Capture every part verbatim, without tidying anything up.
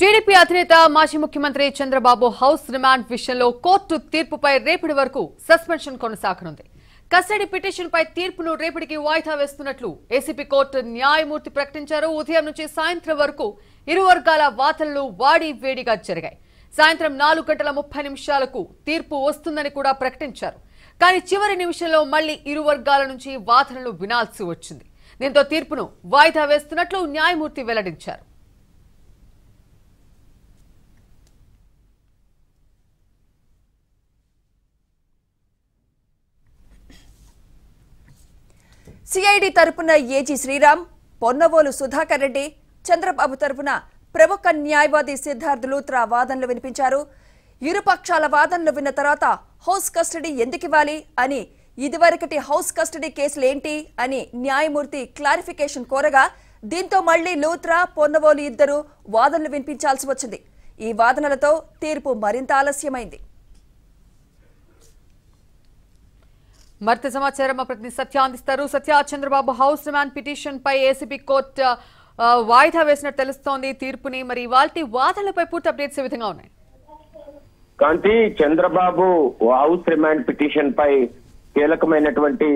TDP అధినేత మాజీ ముఖ్యమంత్రి చంద్రబాబు హౌస్ రిమాండ్ విషయంలో కోర్టు తీర్పుపై రేపటి వరకు సస్పెన్షన్ కొనసాగనుంది. కస్టడీ పిటిషన్పై తీర్పును రేపటికి వాయిదా వేస్తున్నట్లు ఏసీపీ కోర్టు న్యాయమూర్తి ప్రకటించారు. ఉదయం నుంచి సాయంత్రం వరకు ఇరు వర్గాల వాదనలు వాడి వేడిగా జరిగాయి. సాయంత్రం నాలుగు గంటల ముప్పై నిమిషాలకు తీర్పు వస్తుందని కూడా ప్రకటించారు. కానీ చివరి నిమిషంలో మళ్లీ ఇరు వర్గాల నుంచి వాదనలు వినాల్సి వచ్చింది. దీంతో తీర్పును వాయిదా వేస్తున్నట్లు న్యాయమూర్తి వెల్లడించారు. సిఐడి తరపున ఏజీ శ్రీరామ్, పొన్నవోలు సుధాకర్ రెడ్డి, చంద్రబాబు తరపున ప్రముఖ న్యాయవాది సిద్ధార్థ లూత్రా వాదనలు వినిపించారు. ఇరుపక్షాల వాదనలు విన్న తర్వాత హౌస్ కస్టడీ ఎందుకివ్వాలి అని, ఇదివరకటి హౌస్ కస్టడీ కేసులేంటి అని న్యాయమూర్తి క్లారిఫికేషన్ కోరగా, దీంతో మళ్లీ లూత్రా, పొన్నవోలు ఇద్దరు వాదనలు వినిపించాల్సి వచ్చింది. ఈ వాదనలతో తీర్పు మరింత ఆలస్యమైంది. మరింత సమాచారం మా ప్రతినిధి సత్య అందిస్తారు. Satya, Chandrababu house remand petition పై ఏసీబీ కోర్టు వాయిదా వేసినట్టు తెలుస్తోంది తీర్పుని. మరి వాటి వాదనలపై పూర్తి అప్డేట్స్ ఏ విధంగా ఉన్నాయి Kanthi? Chandrababu house remand petition పై కీలకమైనటువంటి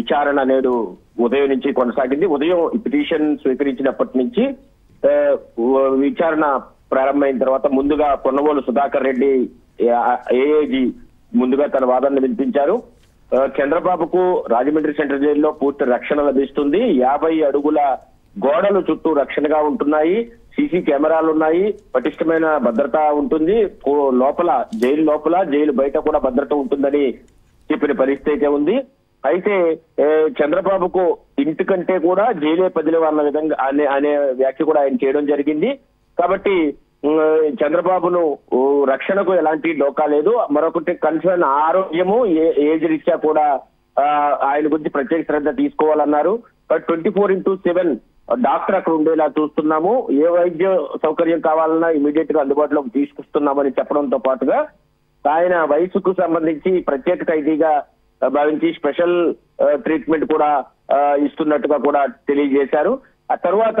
విచారణ నేడు ఉదయం నుంచి కొనసాగింది. ఉదయం ఈ పిటిషన్ స్వీకరించినప్పటి నుంచి విచారణ ప్రారంభమైన తర్వాత ముందుగా పొన్నవోలు సుధాకర్ రెడ్డి ఏఏజీ ముందుగా తన వాదనలు వినిపించారు. చంద్రబాబుకు రాజమండ్రి సెంట్రల్ జైల్లో పూర్తి రక్షణ లభిస్తుంది. యాభై అడుగుల గోడలు చుట్టూ రక్షణగా ఉంటున్నాయి, సీసీ కెమెరాలు ఉన్నాయి, పటిష్టమైన భద్రత ఉంటుంది. లోపల జైలు లోపల జైలు బయట కూడా భద్రత ఉంటుందని చెప్పిన పరిస్థితి అయితే ఉంది. అయితే చంద్రబాబుకు ఇంటి కంటే కూడా జైలే పదిలేవు అన్న విధంగా అనే అనే వ్యాఖ్య కూడా ఆయన చేయడం జరిగింది. కాబట్టి చంద్రబాబును రక్షణకు ఎలాంటి డోకా లేదు. మరొకటి కన్సర్న్ ఆరోగ్యము, ఏజ్ రీత్యా కూడా ఆయన గురించి ప్రత్యేక శ్రద్ధ తీసుకోవాలన్నారు. Twenty four into seven doctor అక్కడ ఉండేలా చూస్తున్నాము, ఏ వైద్య సౌకర్యం కావాలన్నా ఇమీడియట్ గా అందుబాటులోకి తీసుకొస్తున్నామని చెప్పడంతో పాటుగా ఆయన వయసుకు సంబంధించి ప్రత్యేక ఖైదీగా భావించి స్పెషల్ ట్రీట్మెంట్ కూడా ఇస్తున్నట్టుగా కూడా తెలియజేశారు. ఆ తర్వాత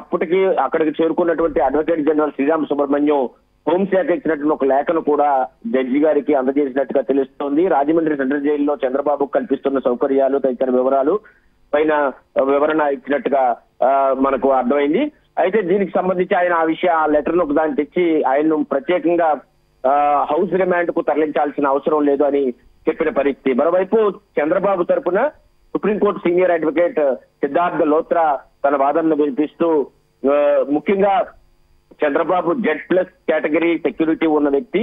అప్పటికి అక్కడికి చేరుకున్నటువంటి అడ్వకేట్ జనరల్ శ్రీరామ్ సుబ్రహ్మణ్యం హోంశాఖ ఇచ్చినటువంటి ఒక లేఖను కూడా జడ్జి గారికి అందజేసినట్టుగా తెలుస్తోంది. రాజమండ్రి సెంట్రల్ జైల్లో చంద్రబాబు కల్పిస్తున్న సౌకర్యాలు తదితర వివరాలు పైన వివరణ ఇచ్చినట్టుగా మనకు అర్థమైంది. అయితే దీనికి సంబంధించి ఆయన ఆ విషయం ఆ లెటర్ ఒక దాన్ని తెచ్చి ఆయన్ను ప్రత్యేకంగా హౌస్ రిమాండ్ కు తరలించాల్సిన అవసరం లేదు అని చెప్పిన పరిస్థితి. మరోవైపు చంద్రబాబు తరఫున supreme court senior advocate Siddhartha Luthra తన వాదనను వినిపిస్తూ, ముఖ్యంగా Chandrababu Z plus category security ఉన్న వ్యక్తి,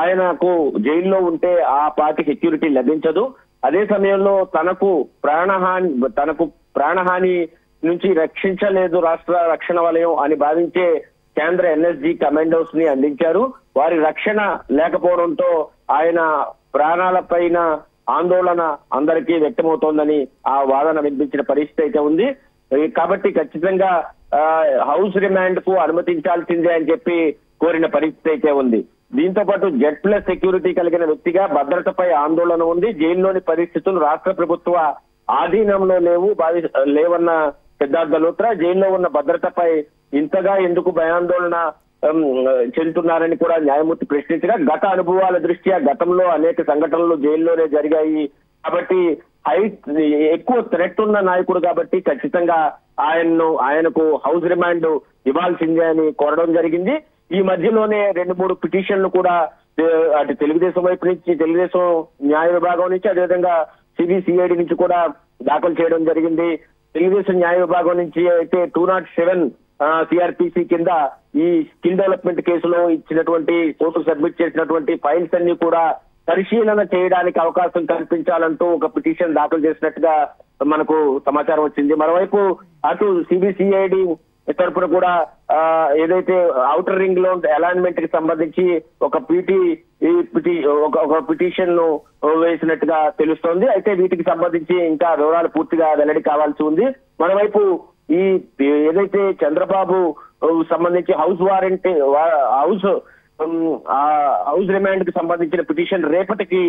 ఆయనకు జైల్లో ఉంటే ఆ పార్టీ సెక్యూరిటీ లభించదు. అదే సమయంలో తనకు ప్రాణహాని తనకు ప్రాణహాని నుంచి రక్షించలేదు రాష్ట్ర రక్షణ వలయం అని భావించే కేంద్ర ఎన్ఎస్జీ కమాండోస్ ని అందించారు. వారి రక్షణ లేకపోవడంతో ఆయన ప్రాణాల పైన ఆందోళన అందరికీ వ్యక్తమవుతోందని ఆ వాదన వినిపించిన పరిస్థితి అయితే ఉంది. కాబట్టి ఖచ్చితంగా హౌస్ రిమాండ్ కు అనుమతించాల్సిందే అని చెప్పి కోరిన పరిస్థితి అయితే ఉంది. దీంతో పాటు జెడ్ ప్లస్ సెక్యూరిటీ కలిగిన వ్యక్తిగా భద్రతపై ఆందోళన ఉంది. జైల్లోని పరిస్థితులు రాష్ట్ర ప్రభుత్వ ఆధీనంలో లేవు భావి లేవన్న సిద్ధార్థ లోత్రా జైల్లో ఉన్న భద్రతపై ఇంతగా ఎందుకు భయాందోళన చెందుతున్నారని కూడా న్యాయమూర్తి ప్రశ్నించగా, గత అనుభవాల దృష్ట్యా గతంలో అనేక సంఘటనలు జైల్లోనే జరిగాయి, కాబట్టి హైట్ ఎక్కువ థ్రెట్ ఉన్న నాయకుడు కాబట్టి ఖచ్చితంగా ఆయన్ను ఆయనకు హౌస్ రిమాండ్ ఇవ్వాల్సిందే అని కోరడం జరిగింది. ఈ మధ్యలోనే రెండు మూడు పిటిషన్లు కూడా అటు తెలుగుదేశం వైపు నుంచి, తెలుగుదేశం న్యాయ విభాగం నుంచి, అదేవిధంగా సిబిసిఐడి నుంచి కూడా దాఖలు చేయడం జరిగింది. తెలుగుదేశం న్యాయ విభాగం నుంచి అయితే టూ నాట్ సెవెన్ సిఆర్పిసి కింద ఈ స్కిల్ డెవలప్మెంట్ కేసులో ఇచ్చినటువంటి కోర్టు సబ్మిట్ చేసినటువంటి ఫైల్స్ అన్ని కూడా పరిశీలన చేయడానికి అవకాశం కల్పించాలంటూ ఒక పిటిషన్ దాఖలు చేసినట్టుగా మనకు సమాచారం వచ్చింది. మరోవైపు అటు సిబిసిఐడి తరఫున కూడా ఏదైతే ఔటర్ రింగ్ లో అలైన్మెంట్ కి సంబంధించి ఒక పీటీ ఒక పిటిషన్ ను వేసినట్టుగా తెలుస్తోంది. అయితే వీటికి సంబంధించి ఇంకా వివరాలు పూర్తిగా వెల్లడి కావాల్సి ఉంది. మరోవైపు ఈ ఏదైతే చంద్రబాబు సంబంధించి house warrant house house remand కి సంబంధించిన పిటిషన్ రేపటికి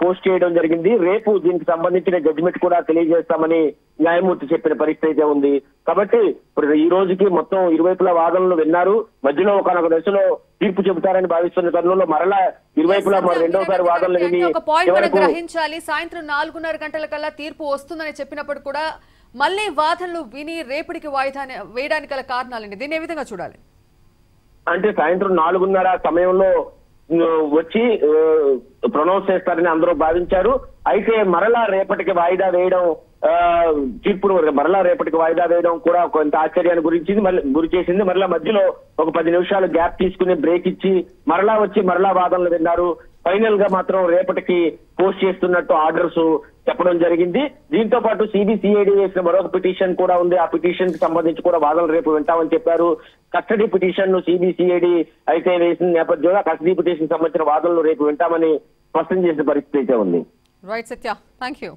పోస్ట్ చేయడం జరిగింది. రేపు దీనికి సంబంధించిన జడ్జిమెంట్ కూడా తెలియజేస్తామని న్యాయమూర్తి చెప్పిన పరిస్థితి అయితే ఉంది. కాబట్టి ఇప్పుడు ఈ రోజుకి మొత్తం ఇరువైపుల వాదనలు విన్నారు. మధ్యలో ఒకనొక దశలో తీర్పు చెబుతారని భావిస్తున్న తరుణంలో మరలా ఇరువైపులా రెండోసారి వాదనలు విని గ్రహించాలి. సాయంత్రం నాలుగున్నర గంటల కల్లా తీర్పు వస్తుందని చెప్పినప్పుడు కూడా మళ్ళీ వాదనలు విని రేపటికి వాయిదా వేయడానికి గల కారణాలండి, దీన్ని ఏ విధంగా చూడాలి? అంటే సాయంత్రం నాలుగున్నర సమయంలో వచ్చి ప్రొనౌన్స్ చేస్తారని అందరూ భావించారు. అయితే మరలా రేపటికి వాయిదా వేయడం తీర్పును మరలా రేపటికి వాయిదా వేయడం కూడా కొంత ఆశ్చర్యాన్ని గురించింది గురి చేసింది. మరలా మధ్యలో ఒక పది నిమిషాలు గ్యాప్ తీసుకుని బ్రేక్ ఇచ్చి మరలా వచ్చి మరలా వాదనలు విన్నారు. ఫైనల్ గా మాత్రం రేపటికి పోస్ట్ చేస్తున్నట్టు ఆర్డర్స్ చెప్పడం జరిగింది. దీంతో పాటు సిబిసిఐడి వేసిన మరొక పిటిషన్ కూడా ఉంది. ఆ పిటిషన్ కి సంబంధించి కూడా వాదనలు రేపు వింటామని చెప్పారు. కస్టడీ పిటిషన్ ను సిబిసిఐడి అయితే వేసిన నేపథ్యంలో కస్టడీ పిటిషన్ సంబంధించిన వాదనలు రేపు వింటామని స్పష్టం చేసిన పరిస్థితి అయితే ఉంది.